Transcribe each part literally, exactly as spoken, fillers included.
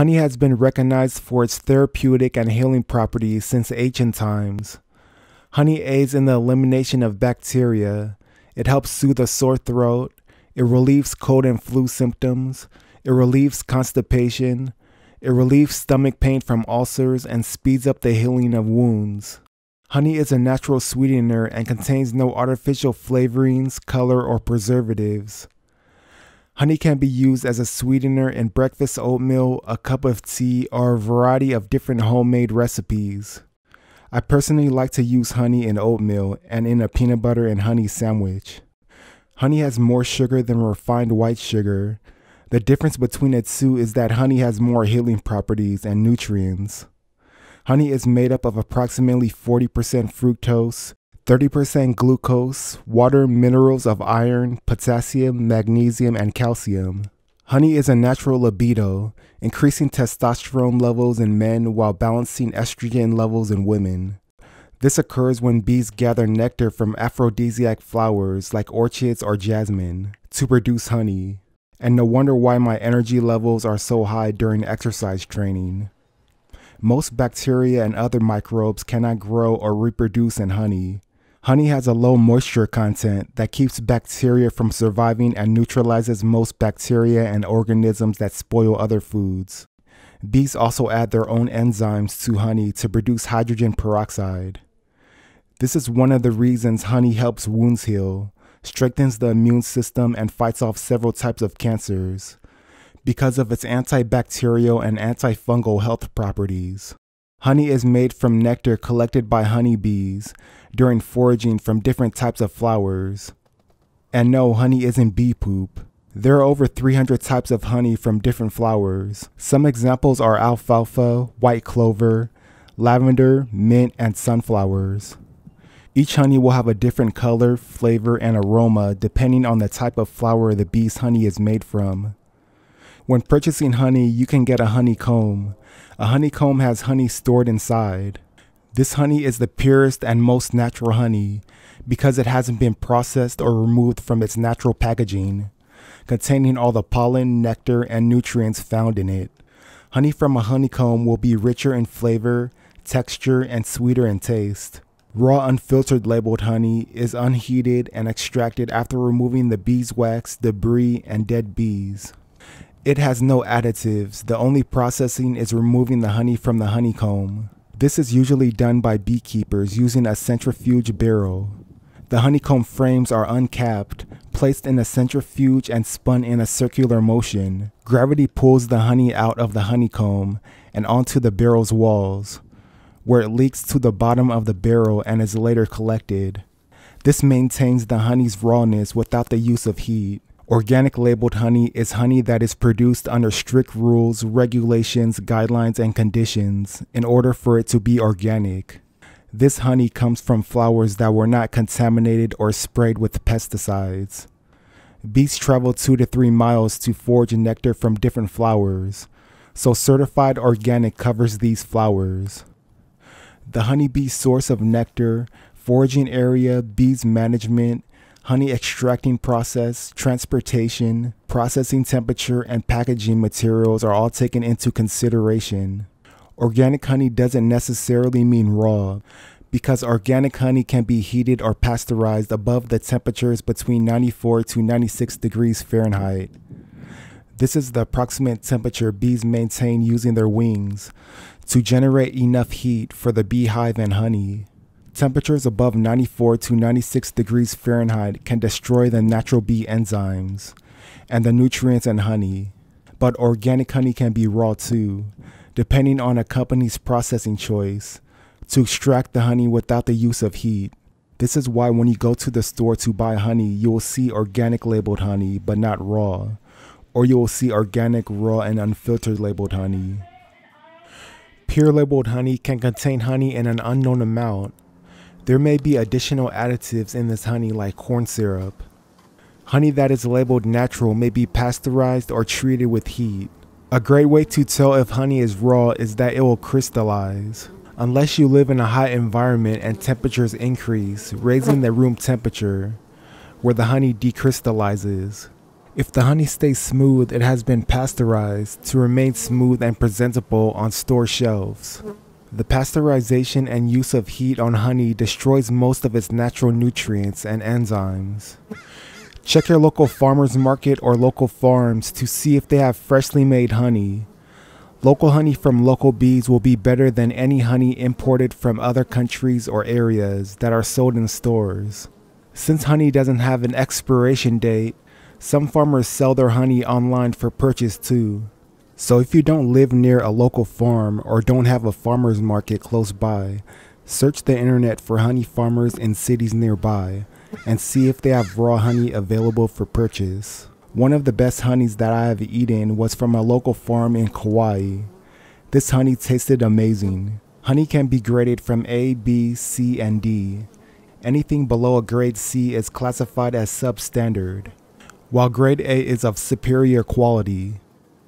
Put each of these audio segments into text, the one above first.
Honey has been recognized for its therapeutic and healing properties since ancient times. Honey aids in the elimination of bacteria. It helps soothe a sore throat. It relieves cold and flu symptoms. It relieves constipation. It relieves stomach pain from ulcers and speeds up the healing of wounds. Honey is a natural sweetener and contains no artificial flavorings, color, or preservatives. Honey can be used as a sweetener in breakfast oatmeal, a cup of tea, or a variety of different homemade recipes. I personally like to use honey in oatmeal and in a peanut butter and honey sandwich. Honey has more sugar than refined white sugar. The difference between the two is that honey has more healing properties and nutrients. Honey is made up of approximately forty percent fructose, thirty percent glucose, water, minerals of iron, potassium, magnesium, and calcium. Honey is a natural libido, increasing testosterone levels in men while balancing estrogen levels in women. This occurs when bees gather nectar from aphrodisiac flowers like orchids or jasmine to produce honey. And no wonder why my energy levels are so high during exercise training. Most bacteria and other microbes cannot grow or reproduce in honey. Honey has a low moisture content that keeps bacteria from surviving and neutralizes most bacteria and organisms that spoil other foods. Bees also add their own enzymes to honey to produce hydrogen peroxide. This is one of the reasons honey helps wounds heal, strengthens the immune system, and fights off several types of cancers because of its antibacterial and antifungal health properties. Honey is made from nectar collected by honeybees during foraging from different types of flowers. And no, honey isn't bee poop. There are over three hundred types of honey from different flowers. Some examples are alfalfa, white clover, lavender, mint, and sunflowers. Each honey will have a different color, flavor, and aroma depending on the type of flower the bee's honey is made from. When purchasing honey, you can get a honeycomb. A honeycomb has honey stored inside. This honey is the purest and most natural honey because it hasn't been processed or removed from its natural packaging, containing all the pollen, nectar, and nutrients found in it. Honey from a honeycomb will be richer in flavor, texture, and sweeter in taste. Raw unfiltered labeled honey is unheated and extracted after removing the beeswax, debris, and dead bees. It has no additives. The only processing is removing the honey from the honeycomb. This is usually done by beekeepers using a centrifuge barrel. The honeycomb frames are uncapped, placed in a centrifuge, and spun in a circular motion. Gravity pulls the honey out of the honeycomb and onto the barrel's walls, where it leaks to the bottom of the barrel and is later collected. This maintains the honey's rawness without the use of heat. Organic labeled honey is honey that is produced under strict rules, regulations, guidelines, and conditions in order for it to be organic. This honey comes from flowers that were not contaminated or sprayed with pesticides. Bees travel two to three miles to forage nectar from different flowers, so certified organic covers these flowers. The honeybee's source of nectar, foraging area, bees management, honey extracting process, transportation, processing temperature, and packaging materials are all taken into consideration. Organic honey doesn't necessarily mean raw, because organic honey can be heated or pasteurized above the temperatures between ninety-four to ninety-six degrees Fahrenheit. This is the approximate temperature bees maintain using their wings to generate enough heat for the beehive and honey. Temperatures above ninety-four to ninety-six degrees Fahrenheit can destroy the natural bee enzymes and the nutrients in honey. But organic honey can be raw too, depending on a company's processing choice to extract the honey without the use of heat. This is why when you go to the store to buy honey, you will see organic labeled honey but not raw, or you will see organic, raw, and unfiltered labeled honey. Pure labeled honey can contain honey in an unknown amount. There may be additional additives in this honey like corn syrup. Honey that is labeled natural may be pasteurized or treated with heat. A great way to tell if honey is raw is that it will crystallize. Unless you live in a hot environment and temperatures increase, raising the room temperature, where the honey decrystallizes. If the honey stays smooth, it has been pasteurized to remain smooth and presentable on store shelves. The pasteurization and use of heat on honey destroys most of its natural nutrients and enzymes. Check your local farmer's market or local farms to see if they have freshly made honey. Local honey from local bees will be better than any honey imported from other countries or areas that are sold in stores. Since honey doesn't have an expiration date, some farmers sell their honey online for purchase too. So if you don't live near a local farm or don't have a farmer's market close by, search the internet for honey farmers in cities nearby and see if they have raw honey available for purchase. One of the best honeys that I have eaten was from a local farm in Kauai. This honey tasted amazing. Honey can be graded from A, B, C, and D. Anything below a grade C is classified as substandard, while grade A is of superior quality.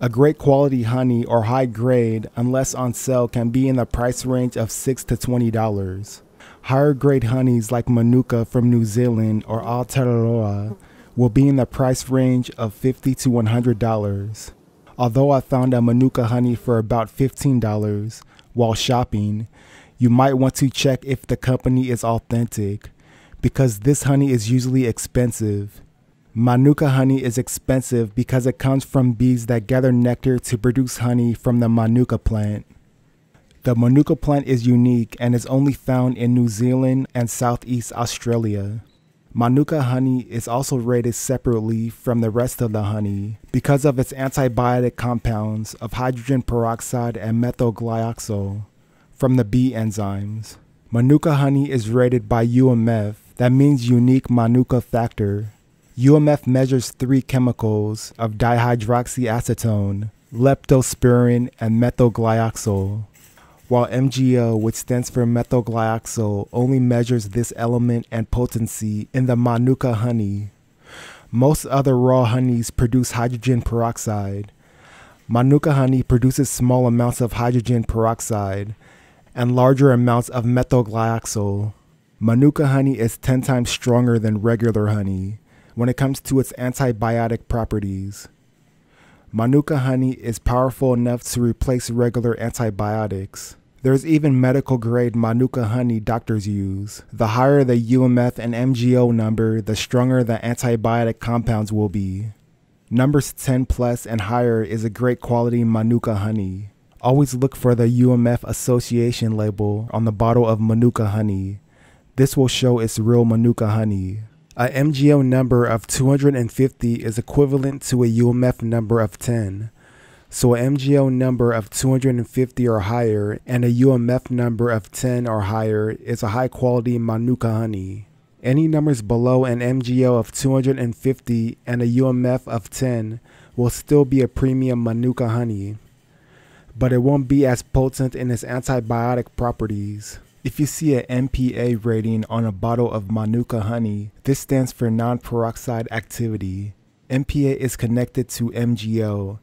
A great quality honey or high grade, unless on sale, can be in the price range of six to twenty dollars. Higher grade honeys like Manuka from New Zealand or Aotearoa will be in the price range of fifty to one hundred dollars. Although I found a Manuka honey for about fifteen dollars while shopping, you might want to check if the company is authentic, because this honey is usually expensive. Manuka honey is expensive because it comes from bees that gather nectar to produce honey from the Manuka plant. The Manuka plant is unique and is only found in New Zealand and Southeast Australia. Manuka honey is also rated separately from the rest of the honey because of its antibiotic compounds of hydrogen peroxide and methylglyoxal from the bee enzymes. Manuka honey is rated by U M F, that means unique Manuka factor. U M F measures three chemicals of dihydroxyacetone, leptospirin, and methylglyoxal, while M G O, which stands for methylglyoxal, only measures this element and potency in the Manuka honey. Most other raw honeys produce hydrogen peroxide. Manuka honey produces small amounts of hydrogen peroxide and larger amounts of methylglyoxal. Manuka honey is ten times stronger than regular honey when it comes to its antibiotic properties. Manuka honey is powerful enough to replace regular antibiotics. There's even medical grade Manuka honey doctors use. The higher the U M F and M G O number, the stronger the antibiotic compounds will be. Numbers ten plus and higher is a great quality Manuka honey. Always look for the U M F association label on the bottle of Manuka honey. This will show it's real Manuka honey. A M G O number of two hundred fifty is equivalent to a U M F number of ten. So a M G O number of two hundred fifty or higher and a U M F number of ten or higher is a high quality Manuka honey. Any numbers below an M G O of two hundred fifty and a U M F of ten will still be a premium Manuka honey, but it won't be as potent in its antibiotic properties. If you see an M P A rating on a bottle of Manuka honey, this stands for non-peroxide activity. M P A is connected to M G O,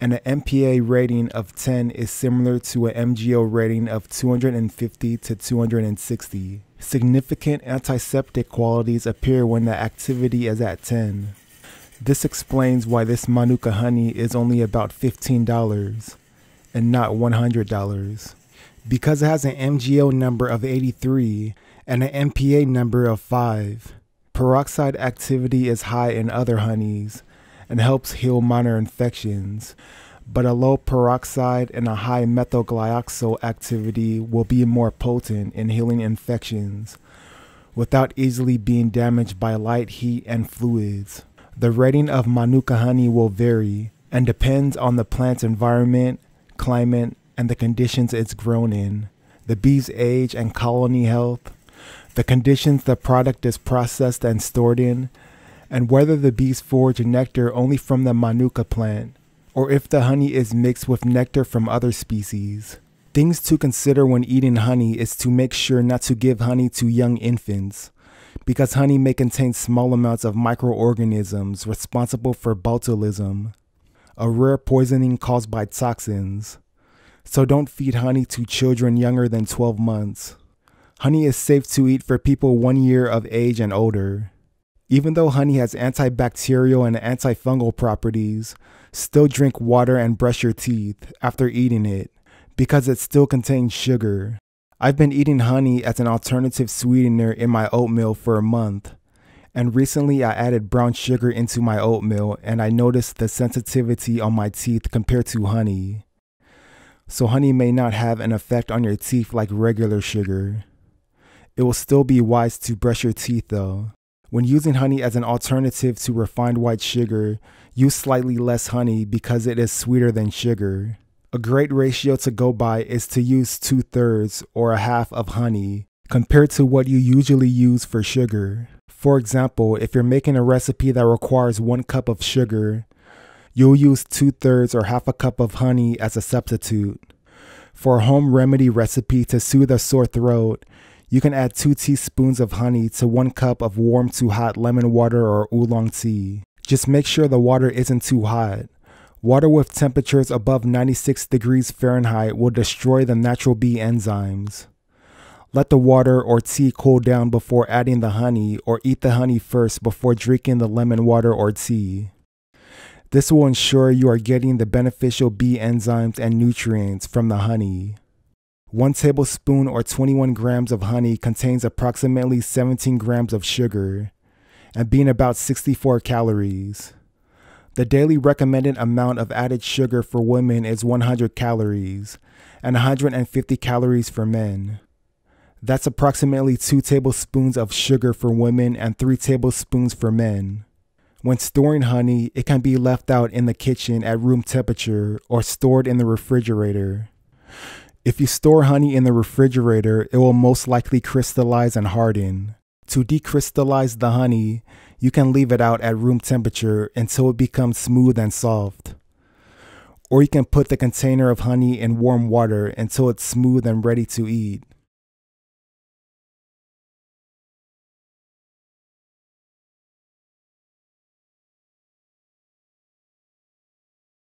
and an M P A rating of ten is similar to an M G O rating of two hundred fifty to two hundred sixty. Significant antiseptic qualities appear when the activity is at ten. This explains why this Manuka honey is only about fifteen dollars and not one hundred dollars. Because it has an M G O number of eighty-three and an M P A number of five. Peroxide activity is high in other honeys and helps heal minor infections, but a low peroxide and a high methylglyoxal activity will be more potent in healing infections without easily being damaged by light, heat, and fluids. The rating of Manuka honey will vary and depends on the plant's environment, climate, and the conditions it's grown in, the bee's age and colony health, the conditions the product is processed and stored in, and whether the bees forage nectar only from the Manuka plant, or if the honey is mixed with nectar from other species. Things to consider when eating honey is to make sure not to give honey to young infants, because honey may contain small amounts of microorganisms responsible for botulism, a rare poisoning caused by toxins. So don't feed honey to children younger than twelve months. Honey is safe to eat for people one year of age and older. Even though honey has antibacterial and antifungal properties, still drink water and brush your teeth after eating it because it still contains sugar. I've been eating honey as an alternative sweetener in my oatmeal for a month, and recently I added brown sugar into my oatmeal and I noticed the sensitivity on my teeth compared to honey. So honey may not have an effect on your teeth like regular sugar. It will still be wise to brush your teeth though. When using honey as an alternative to refined white sugar, use slightly less honey because it is sweeter than sugar. A great ratio to go by is to use two-thirds or a half of honey compared to what you usually use for sugar. For example, if you're making a recipe that requires one cup of sugar, you'll use two-thirds or half a cup of honey as a substitute. For a home remedy recipe to soothe a sore throat, you can add two teaspoons of honey to one cup of warm to hot lemon water or oolong tea. Just make sure the water isn't too hot. Water with temperatures above ninety-six degrees Fahrenheit will destroy the natural B enzymes. Let the water or tea cool down before adding the honey, or eat the honey first before drinking the lemon water or tea. This will ensure you are getting the beneficial B enzymes and nutrients from the honey. One tablespoon or twenty-one grams of honey contains approximately seventeen grams of sugar and being about sixty-four calories. The daily recommended amount of added sugar for women is one hundred calories and one hundred fifty calories for men. That's approximately two tablespoons of sugar for women and three tablespoons for men. When storing honey, it can be left out in the kitchen at room temperature or stored in the refrigerator. If you store honey in the refrigerator, it will most likely crystallize and harden. To decrystallize the honey, you can leave it out at room temperature until it becomes smooth and soft. Or you can put the container of honey in warm water until it's smooth and ready to eat.